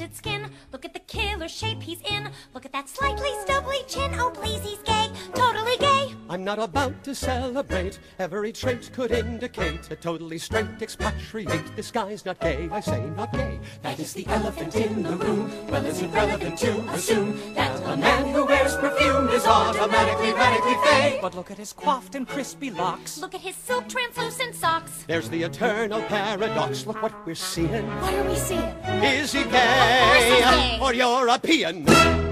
tinted skin. Look at the killer shape he's in. Look at that slightly stubbly chin. Oh please, he's gay, totally gay. I'm not about to celebrate. Every trait could indicate a totally straight expatriate. This guy's not gay, I say not gay. That is the elephant in the room. Well, is it relevant to assume that a man who wears perfume is automatically radically gay? But look at his coiffed and crispy locks. Look at his silk translucent socks. There's the eternal paradox. Look what we're seeing. What are we seeing? Is he gay? Of course he's gay. Or European?